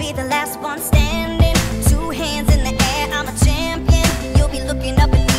be the last one standing. Two hands in the air, I'm a champion. You'll be looking up at